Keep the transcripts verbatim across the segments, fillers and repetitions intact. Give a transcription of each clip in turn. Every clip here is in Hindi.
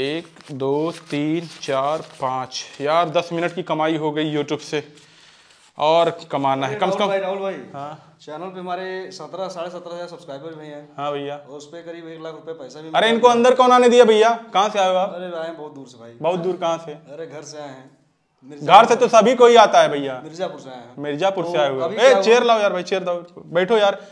एक दो तीन चार पाँच, यार दस मिनट की कमाई हो गई यूट्यूब से। और कमाना है कम से कम। राहुल भाई, हाँ चैनल पे हमारे सत्रह साढ़े सत्रह हजार सब्सक्राइबर भी हैं। हाँ भैया, उस पे करीब एक लाख रुपए पैसा भी। अरे इनको अंदर कौन आने दिया भैया? कहाँ से आए हो आप? अरे आए बहुत दूर से भाई। बहुत दूर? कहाँ से? अरे घर से आए हैं। घर से तो सभी कोई आता है भैया। मिर्जापुर से आए हैं। मिर्जापुर से आए हुए। ए चेयर लाओ यार भाई, चेयर लाओ, बैठो यार।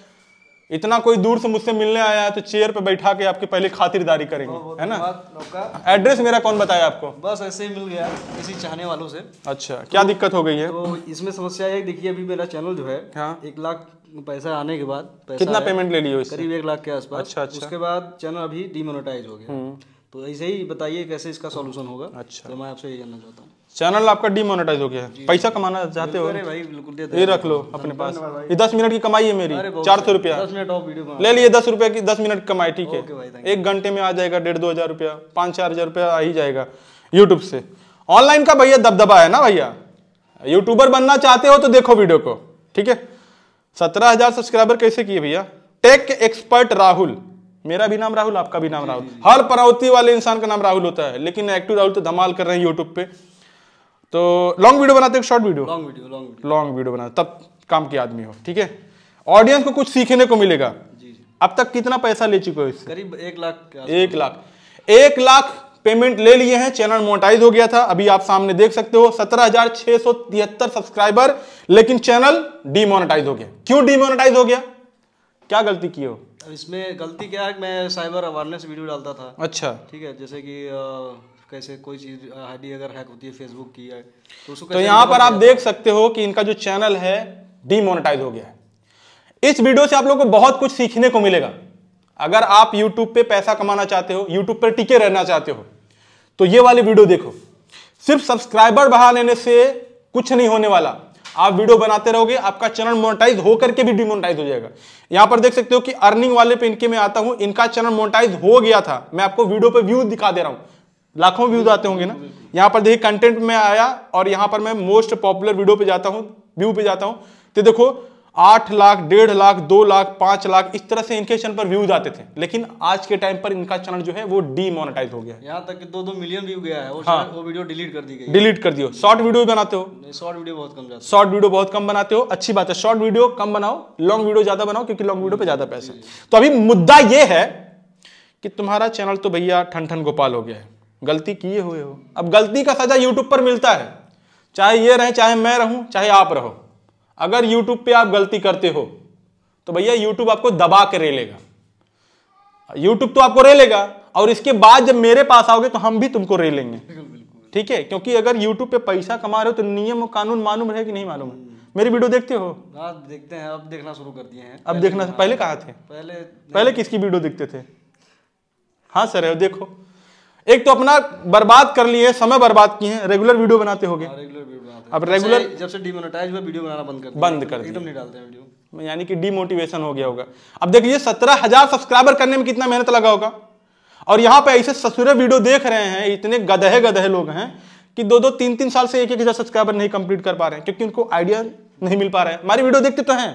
इतना कोई दूर से मुझसे मिलने आया है तो चेयर पे बैठा के आपकी पहले खातिरदारी करेंगे, है ना? एड्रेस मेरा कौन बताया आपको? बस ऐसे ही मिल गया किसी चाहने वालों से। अच्छा, क्या तो, दिक्कत हो गई है? तो इसमें समस्या है, देखिए अभी मेरा चैनल जो है, हाँ? एक लाख पैसा आने के बाद पैसा कितना पेमेंट ले लियो? करीब एक लाख के आसपास। अच्छा, उसके बाद चैनल अभी डिमोनेटाइज हो गया। तो ऐसे ही बताइए कैसे इसका सॉल्यूशन होगा। अच्छा, तो मैं आपसे ये जानना चाहता हूँ। चैनल आपका डीमोनेटाइज हो गया है, पैसा कमाना चाहते हो? अरे भाई बिल्कुल दे, ये रख लो अपने पास, ये दस मिनट की कमाई है मेरी, चार सौ रुपया ले लिए। दस रुपया की दस मिनट कमाई, ठीक है, एक घंटे में आ जाएगा डेढ़ दो हजार रुपया, पाँच चार हजार रुपया आ ही जाएगा यूट्यूब से। ऑनलाइन का भैया दबदबा है ना भैया, यूट्यूबर बनना चाहते हो तो देखो वीडियो को, ठीक है। सत्रह हजार सब्सक्राइबर कैसे किए भैया? टेक एक्सपर्ट राहुल, मेरा भी नाम राहुल, आपका भी नाम राहुल, हर परावती वाले इंसान का नाम राहुल होता है, लेकिन एक्टिव राहुल तो धमाल कर रहे हैं यूट्यूब पे। तो लॉन्ग वीडियो बनाते हो short video? Long video, long video, long video बनाते, तब काम के आदमी हो, ठीक है। ऑडियंस को कुछ सीखने को मिलेगा। जी जी। अब तक कितना पैसा ले चुके हो इससे? करीब एक लाख। एक लाख एक लाख पेमेंट ले लिए हैं, चैनल मोनेटाइज हो गया था, अभी आप सामने देख सकते हो सत्रह हजार छह सौ तिहत्तर सब्सक्राइबर, लेकिन चैनल डीमोनेटाइज हो गया। क्यों डीमोनेटाइज हो गया? क्या गलती की हो? इसमें गलती क्या है, मैं साइबर अवेयरनेस वीडियो डालता था। अच्छा, ठीक है, जैसे कि कैसे कोई चीज आईडी अगर हैक होती है फेसबुक की है तो उसको। तो यहाँ पर आप देख सकते हो कि इनका जो चैनल है डीमोनेटाइज हो गया है। इस वीडियो से आप लोगों को बहुत कुछ सीखने को मिलेगा। अगर आप यूट्यूब पे पैसा कमाना चाहते हो, यूट्यूब पर टिके रहना चाहते हो, तो ये वाली वीडियो देखो। सिर्फ सब्सक्राइबर बढ़ा लेने से कुछ नहीं होने वाला, आप वीडियो बनाते रहोगे, आपका चैनल मोनेटाइज होकर के भी डिमोनेटाइज हो जाएगा। यहां पर देख सकते हो कि अर्निंग वाले पे इनके में आता हूं, इनका चैनल मोनेटाइज हो गया था। मैं आपको वीडियो पे व्यू दिखा दे रहा हूं, लाखों व्यूज आते होंगे ना। यहाँ पर देखिए कंटेंट में आया और यहाँ पर मैं मोस्ट पॉपुलर वीडियो पे जाता हूँ, व्यू पे जाता हूँ, तो देखो आठ लाख डेढ़ लाख दो लाख पांच लाख इस तरह से इनके चैनल पर व्यूज आते थे। लेकिन आज के टाइम पर इनका चैनल जो है वो डीमोनेटाइज हो गया। यहाँ तक कि दो दो मिलियन व्यू गया है वो। हाँ, वो वीडियो डिलीट कर दी गई। डिलीट कर दियो। शॉर्ट वीडियो बनाते हो? शॉर्ट वीडियो बहुत कम जाते। शॉर्ट वीडियो बहुत कम बनाते हो, अच्छी बात है, शॉर्ट वीडियो कम बनाओ, लॉन्ग वीडियो ज्यादा बनाओ, क्योंकि लॉन्ग वीडियो पे ज्यादा पैसा। तो अभी मुद्दा ये है कि तुम्हारा चैनल तो भैया ठन ठन गोपाल हो गया है, गलती किए हुए हो। अब गलती का सजा यूट्यूब पर मिलता है, चाहे ये रहे, चाहे मैं रहूं, चाहे आप रहो। अगर यूट्यूब पे आप गलती करते हो तो भैया यूट्यूब आपको दबा के रे लेगा। यूट्यूब तो आपको रे लेगा, और इसके बाद जब मेरे पास आओगे तो हम भी तुमको रे लेंगे, ठीक है। क्योंकि अगर यूट्यूब पे पैसा कमा रहे हो तो नियम और कानून मालूम है कि नहीं मालूम है? मेरी वीडियो देखते हो? आप देखते हैं? अब देखना शुरू कर दिए हैं। अब देखना, पहले कहाँ थे? पहले पहले किसकी वीडियो देखते थे? हाँ सर, देखो एक तो अपना बर्बाद कर लिए, समय बर्बाद किए हैं, रेगुलर वीडियो बनाते होंगे। अब रेगुलर जब से डीमोनेटाइज हुआ वीडियो बनाना बंद कर बंद कर एकदम नहीं डालते हैं वीडियो, यानी कि डीमोटिवेशन हो गया होगा। अब देखिए सत्रह हजार सब्सक्राइबर करने में कितना मेहनत लगा होगा, और यहाँ पे ऐसे ससुरे वीडियो देख रहे हैं, इतने गधे गधे लोग हैं कि दो दो तीन तीन साल से एक एक हजार सब्सक्राइबर नहीं कंप्लीट कर पा रहे हैं, क्योंकि उनको आइडिया नहीं मिल पा रहा है। हमारी वीडियो देखते तो हैं,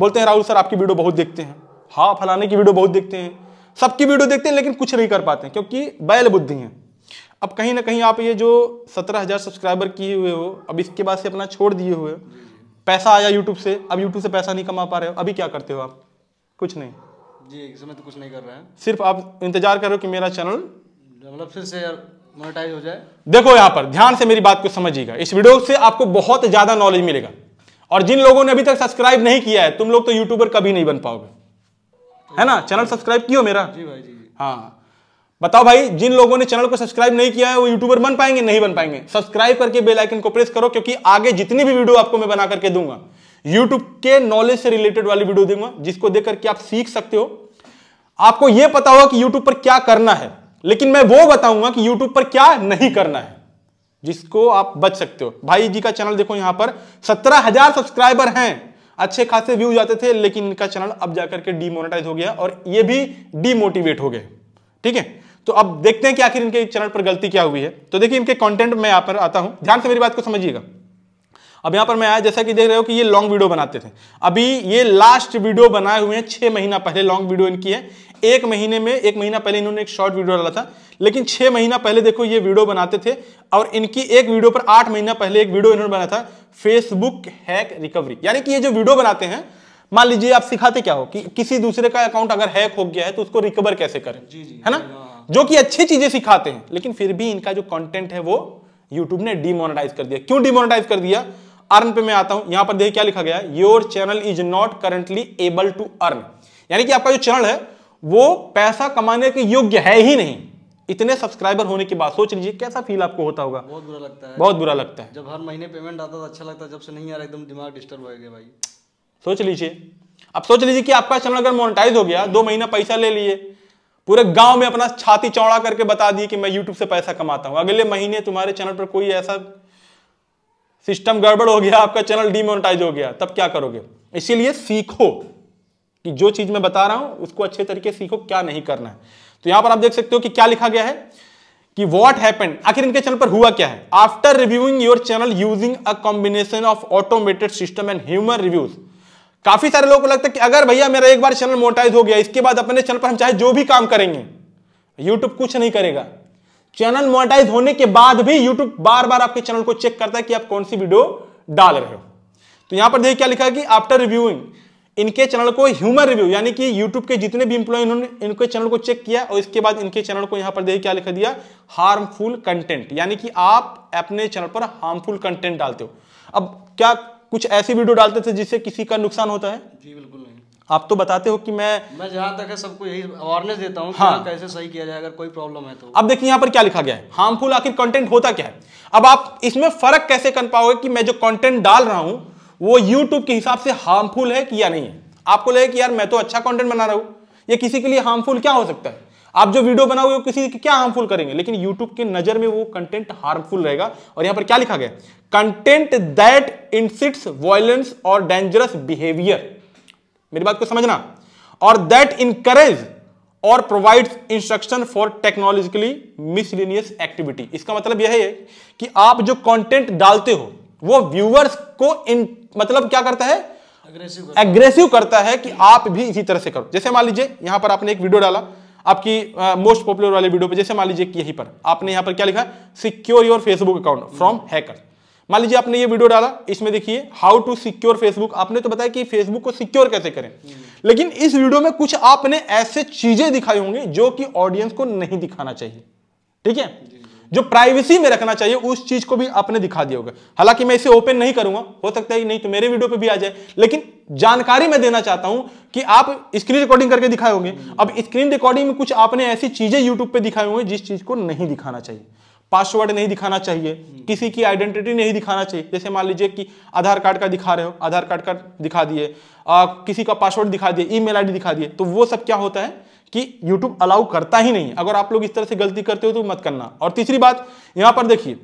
बोलते हैं राहुल सर आपकी वीडियो बहुत देखते हैं, हाँ फलाने की वीडियो बहुत देखते हैं, सबकी वीडियो देखते हैं, लेकिन कुछ नहीं कर पाते हैं, क्योंकि बैल बुद्धि है। अब कहीं ना कहीं आप ये जो सत्रह हजार सब्सक्राइबर किए हुए हो, अब इसके बाद से अपना छोड़ दिए हुए, पैसा आया यूट्यूब से, अब यूट्यूब से पैसा नहीं कमा पा रहे हो, अभी क्या करते हो आप? कुछ नहीं जी, इस समय तो कुछ नहीं कर रहे हैं, सिर्फ आप इंतजार करो कि मेरा चैनल मतलब फिर से मोनेटाइज हो जाए। देखो यहाँ पर ध्यान से मेरी बात को समझिएगा, इस वीडियो से आपको बहुत ज्यादा नॉलेज मिलेगा, और जिन लोगों ने अभी तक सब्सक्राइब नहीं किया है तुम लोग तो यूट्यूबर कभी नहीं बन पाओगे, है ना? चैनल सब्सक्राइब किया मेरा? जी भाई जी। हाँ बताओ भाई, जिन लोगों ने चैनल को सब्सक्राइब नहीं किया है वो यूट्यूबर बन पाएंगे? नहीं बन पाएंगे। सब्सक्राइब करके बेल आइकन को प्रेस करो, क्योंकि आगे जितनी भी वीडियो आपको मैं बना करके दूंगा यूट्यूब के नॉलेज से रिलेटेड वाली वीडियो दूंगा, जिसको देख करके आप सीख सकते हो। आपको यह पता होगा कि यूट्यूब पर क्या करना है, लेकिन मैं वो बताऊंगा कि यूट्यूब पर क्या नहीं करना है, जिसको आप बच सकते हो। भाई जी का चैनल देखो, यहाँ पर सत्रह हजार सब्सक्राइबर हैं, अच्छे खासे व्यूज आते थे, लेकिन इनका चैनल अब जाकर के डीमोनेटाइज हो गया और ये भी डीमोटिवेट हो गए, ठीक है। तो अब देखते हैं कि आखिर इनके चैनल पर गलती क्या हुई है। तो देखिए इनके कंटेंट में यहाँ पर आता हूं, ध्यान से मेरी बात को समझिएगा। अब यहाँ पर मैं आया, जैसा कि देख रहे हो कि ये लॉन्ग वीडियो बनाते थे, अभी ये लास्ट वीडियो बनाए हुए हैं छह महीना पहले, लॉन्ग वीडियो इनकी है। एक महीने में एक महीना पहले इन्होंने एक शॉर्ट वीडियो डाला था, लेकिन छह महीना पहले देखो ये वीडियो बनाते थे, और इनकी एक वीडियो पर आठ महीना पहले एक वीडियो इन्होंने बनाया था फेसबुक हैक रिकवरी। यानी कि ये जो वीडियो बनाते हैं, मान लीजिए आप सिखाते क्या हो कि किसी दूसरे का अकाउंट अगर हैक हो गया है तो उसको रिकवर कैसे करें, जी जी, है ना, जो कि अच्छी चीजें सिखाते हैं। लेकिन फिर भी इनका जो कंटेंट है वो YouTube ने डीमोनेटाइज कर दिया। क्यों डीमोनेटाइज कर दिया, अर्न पे मैं आता हूं। यहां पर देखिए क्या लिखा गया, your channel is not currently able to earn, यानी कि आपका जो चैनल है वो पैसा कमाने के योग्य है ही नहीं। इतने सब्सक्राइबर होने के बाद सोच लीजिए कैसा फील आपको होता होगा, बहुत बुरा लगता है, बहुत बुरा लगता है। जब हर महीने पेमेंट आता था अच्छा लगता है, जब से नहीं आ रहा एकदम दिमाग डिस्टर्ब हो गया भाई। सोच लीजिए, अब सोच लीजिए कि आपका चैनल अगर मोनेटाइज हो गया, दो महीना पैसा ले लिए, पूरे गांव में अपना छाती चौड़ा करके बता दिए कि मैं YouTube से पैसा कमाता हूं, अगले महीने तुम्हारे चैनल पर कोई ऐसा सिस्टम गड़बड़ हो गया, आपका चैनल डीमोनेटाइज हो गया, तब क्या करोगे। इसीलिए सीखो कि जो चीज मैं बता रहा हूं उसको अच्छे तरीके से सीखो, क्या नहीं करना है। तो यहां पर आप देख सकते हो कि क्या लिखा गया है कि व्हाट हैपेंड, आखिर इनके चैनल पर हुआ क्या है। After reviewing your channel using a combination of automated system and human reviews, काफी सारे लोगों को लगता है कि अगर भैया मेरा एक बार चैनल मोनेटाइज हो गया, इसके बाद अपने चैनल पर हम चाहे जो भी काम करेंगे YouTube कुछ नहीं करेगा। चैनल मोनेटाइज होने के बाद भी YouTube बार बार आपके चैनल को चेक करता है कि आप कौन सी वीडियो डाल रहे हो। तो यहां पर देखिए क्या लिखा है कि आफ्टर रिव्यूइंग, इनके चैनल को ह्यूमन रिव्यू, यानी कि YouTube के जितने भी इंप्लॉय इन्होंने इनके चैनल को चेक किया, और इसके बाद इनके चैनल को यहां पर देखिए क्या लिखा दिया, हार्मफुल कंटेंट, यानी कि आप अपने चैनल पर हार्मफुल कंटेंट डालते हो। अब क्या कुछ ऐसी वीडियो डालते थे जिससे किसी का नुकसान होता है, जी बिल्कुल नहीं। आप तो बताते हो कि मैं मैं जहां तक है सबको यही अवेयरनेस देता हूं, हाँ, कि कैसे सही किया जाए अगर कोई प्रॉब्लम है तो। अब देखिए यहां पर क्या लिखा गया है, हार्मफुल आखिर कंटेंट होता क्या है। अब आप इसमें फर्क कैसे कर पाओगे कि मैं जो कंटेंट डाल रहा हूं वो यूट्यूब के हिसाब से हार्मफुल है कि या नहीं है। आपको लगे कि यार मैं तो अच्छा कंटेंट बना रहा हूं, ये किसी के लिए हार्मफुल क्या हो सकता है, आप जो वीडियो बनाओगे वो किसी के क्या हार्मफुल करेंगे, लेकिन यूट्यूब की नजर में वो कंटेंट हार्मफुल रहेगा। और यहां पर क्या लिखा गया, कंटेंट दैट इंसिट्स वायलेंस और डेंजरस बिहेवियर, मेरी बात को समझना, और दैट इनकरेज और provides instruction for technologically miscellaneous activity. इसका मतलब यह है कि आप जो कंटेंट डालते हो वो व्यूअर्स को इन मतलब क्या करता है, एग्रेसिव करता, एग्रेसिव करता है कि आप भी इसी तरह से करो। जैसे मान लीजिए यहां पर आपने एक वीडियो डाला आपकी मोस्ट पॉपुलर वाले वीडियो पे, जैसे मान लीजिए कि यहीं पर आपने यहां पर क्या लिखा, secure your Facebook account from hacker. मान लीजिए आपने ये वीडियो डाला, इसमें देखिए हाउ टू सिक्योर फेसबुक, आपने तो बताया कि फेसबुक को सिक्योर कैसे करें, लेकिन इस वीडियो में कुछ आपने ऐसे चीजें दिखाई होंगी जो कि ऑडियंस को नहीं दिखाना चाहिए, ठीक है, जो प्राइवेसी में रखना चाहिए उस चीज को भी आपने दिखा दिया होगा। हालांकि मैं इसे ओपन नहीं करूंगा, हो सकता है नहीं तो मेरे वीडियो पे भी आ जाए, लेकिन जानकारी मैं देना चाहता हूं कि आप स्क्रीन रिकॉर्डिंग करके दिखाए होंगे। अब स्क्रीन रिकॉर्डिंग में कुछ आपने ऐसी चीजें यूट्यूब पे दिखाई होंगी जिस चीज को नहीं दिखाना चाहिए, पासवर्ड नहीं दिखाना चाहिए, किसी की आइडेंटिटी नहीं दिखाना चाहिए। जैसे मान लीजिए कि आधार कार्ड का दिखा रहे हो, आधार कार्ड का दिखा दिए, किसी का पासवर्ड दिखा दिए, ईमेल आईडी दिखा दिए, तो वो सब क्या होता है कि YouTube अलाउ करता ही नहीं। अगर आप लोग इस तरह से गलती करते हो तो मत करना। और तीसरी बात यहां पर देखिए,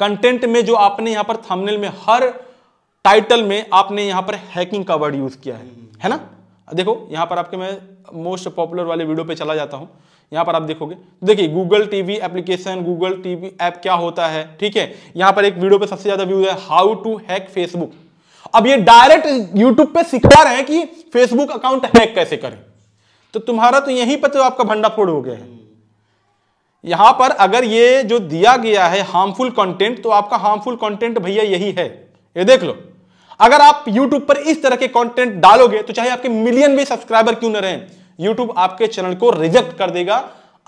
कंटेंट में जो आपने यहां पर थंबनेल में हर टाइटल में आपने यहां पर हैकिंग का वर्ड यूज किया है, है ना। देखो यहां पर आपके मैं मोस्ट पॉपुलर वाले वीडियो पे चला जाता हूं, यहां पर आप देखोगे, देखिए Google TV application, Google TV app क्या होता है, ठीक है। यहां पर एक वीडियो पे सबसे ज्यादा व्यूज है, हाउ टू हैक फेसबुक। अब ये डायरेक्ट यूट्यूब पे सिखा रहे हैं कि फेसबुक अकाउंट हैक कैसे करें, तो तुम्हारा तो यहीं पर तो आपका भंडाफोड़ हो गया है। यहां पर अगर ये जो दिया गया है हार्मफुल कंटेंट, तो आपका हार्मफुल कंटेंट भैया यही है, ये देख लो। अगर आप YouTube पर इस तरह के कंटेंट डालोगे तो चाहे आपके मिलियन भी सब्सक्राइबर क्यों ना रहें, YouTube आपके चैनल को रिजेक्ट कर देगा,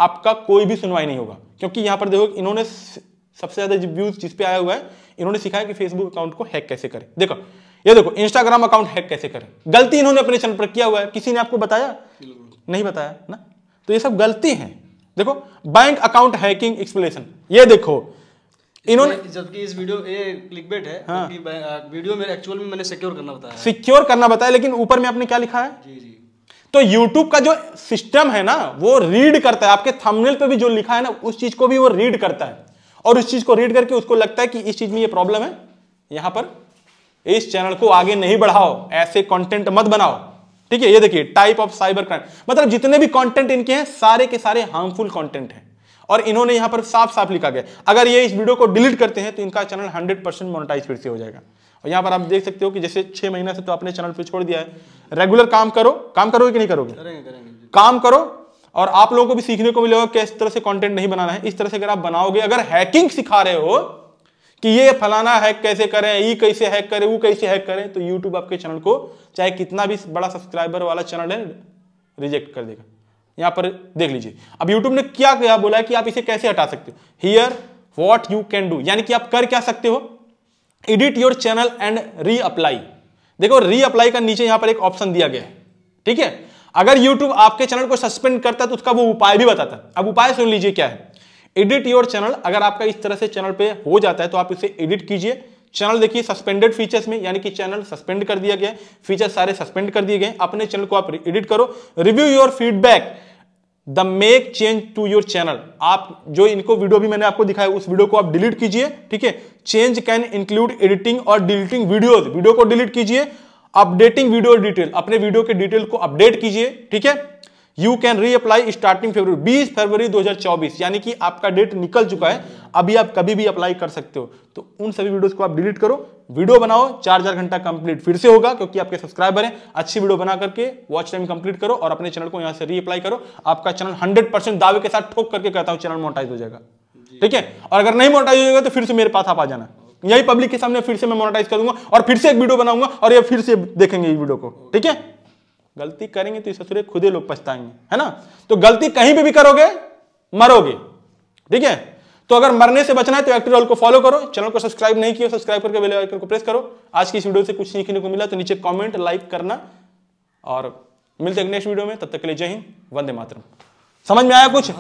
आपका कोई भी सुनवाई नहीं होगा। क्योंकि यहां पर देखो इन्होंने सबसे ज्यादा व्यूज जिस पे आया हुआ है, इन्होंने सिखाया कि फेसबुक अकाउंट को हैक कैसे करें। देखो ये देखो, इंस्टाग्राम अकाउंट हैक कैसे करें, गलती इन्होंने अपने चैनल पर किया हुआ है। किसी ने आपको बताया, नहीं बताया ना, तो ये सब गलती है। देखो बैंक अकाउंट हैकिंग एक्सप्लेनेशन, ये देखो इन्होंने, जबकि इस वीडियो ये क्लिकबेट है, हाँ। वीडियो में एक्चुअल में मैंने सिक्योर करना बताया, सिक्योर करना बताया, लेकिन ऊपर में आपने क्या लिखा है, जी जी। तो YouTube का जो सिस्टम है ना वो रीड करता है, आपके थंबनेल पे भी जो लिखा है ना उस चीज को भी वो रीड करता है, और उस चीज को रीड करके उसको लगता है कि इस चीज में ये प्रॉब्लम है, यहां पर इस चैनल को आगे नहीं बढ़ाओ, ऐसे कंटेंट मत बनाओ, ठीक है। ये देखिए टाइप ऑफ साइबर क्राइम, मतलब जितने भी कंटेंट इनके हैं सारे के सारे हार्मफुल कंटेंट हैं। और इन्होंने यहाँ पर साफ साफ लिखा गया अगर ये इस वीडियो को डिलीट करते हैं तो इनका चैनल हंड्रेड परसेंट मोनेटाइज फिर से हो जाएगा। और यहाँ पर आप देख सकते हो कि जैसे छह महीना से तो आपने चैनल पे छोड़ दिया है, रेगुलर काम करो, काम करोगे कि नहीं करोगे? करेंगे, करेंगे। काम करो और आप लोगों को भी सीखने को मिलेगा किस तरह से कंटेंट नहीं बनाना है। इस तरह से अगर आप बनाओगे, अगर हैकिंग सिखा रहे हो कि ये फलाना हैक कैसे करें, ये कैसे हैक करें, वो कैसे हैक करें, तो यूट्यूब आपके चैनल को चाहे कितना भी बड़ा सब्सक्राइबर वाला चैनल है रिजेक्ट कर देगा। यहाँ पर देख लीजिए अब यूट्यूब ने क्या क्या बोला है कि आप इसे कैसे हटा सकते हो। Here what you can do, यानी कि आप कर क्या सकते हो, edit your channel and reapply. देखो रीअप्लाई का नीचे यहां पर एक ऑप्शन दिया गया है, ठीक है। अगर YouTube आपके चैनल को सस्पेंड करता है तो उसका वो उपाय भी बताता है। अब उपाय सुन लीजिए क्या है, एडिट योर चैनल। अगर आपका इस तरह से चैनल पे हो जाता है तो आप इसे एडिट कीजिए। चैनल देखिए सस्पेंडेड फीचर्स में, यानी कि चैनल सस्पेंड कर दिया गया, फीचर सारे सस्पेंड कर दिए गए। अपने चैनल को आप एडिट करो। Review your feedback the make change to your channel. आप जो इनको वीडियो भी मैंने आपको दिखाया उस वीडियो को आप डिलीट कीजिए, ठीक है। चेंज कैन इंक्लूड एडिटिंग और डिलीटिंग वीडियोस, वीडियो को डिलीट कीजिए। अपडेटिंग वीडियो डिटेल, अपने वीडियो के डिटेल को अपडेट कीजिए, ठीक है। यू कैन रीअप्लाई स्टार्टिंग फरवरी बीस फरवरी दो हजार चौबीस, यानी कि आपका डेट निकल चुका है, अभी आप कभी भी अप्लाई कर सकते हो। तो उन सभी वीडियोस को आप डिलीट करो, वीडियो बनाओ। चार चार घंटा कंप्लीट फिर से होगा क्योंकि आपके सब्सक्राइबर हैं। अच्छी वीडियो बना करके वॉच टाइम कंप्लीट करो और अपने चैनल को यहां से रीअप्लाई करो। आपका चैनल हंड्रेड परसेंट दावे के साथ ठोक करके कहता हूं चैनल मोनेटाइज हो जाएगा, ठीक है। और अगर नहीं मोनेटाइज हो जाएगा तो फिर से मेरे पास आप आ जाना, यही पब्लिक के सामने फिर से मैं मोनेटाइज कर दूंगा और फिर से एक वीडियो बनाऊंगा और ये फिर से देखेंगे इस वीडियो को, ठीक है। गलती करेंगे तो ससुरे खुद ही लोग पछताएंगे, है ना। तो गलती कहीं पे भी करोगे मरोगे, ठीक है। तो अगर मरने से बचना है तो एक्टिव रोल को फॉलो करो। चैनल को सब्सक्राइब नहीं किया सब्सक्राइब करके बेल आइकन को प्रेस करो। आज की इस वीडियो से कुछ सीखने को मिला तो नीचे कमेंट लाइक करना और मिलते हैं नेक्स्ट वीडियो में। तब तक के लिए जय हिंद, वंदे मातरम। समझ में आया कुछ?